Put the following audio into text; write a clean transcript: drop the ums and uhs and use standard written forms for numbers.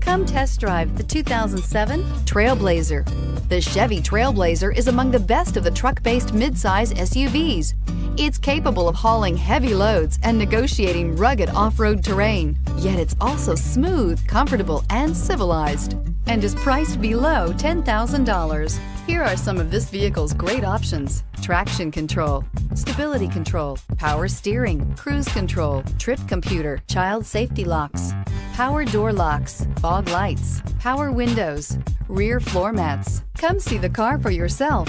Come test drive the 2007 TrailBlazer. The Chevy TrailBlazer is among the best of the truck-based midsize SUVs. It's capable of hauling heavy loads and negotiating rugged off-road terrain. Yet it's also smooth, comfortable, and civilized, and is priced below $10,000. Here are some of this vehicle's great options: traction control, stability control, power steering, cruise control, trip computer, child safety locks, power door locks, fog lights, power windows, rear floor mats. Come see the car for yourself.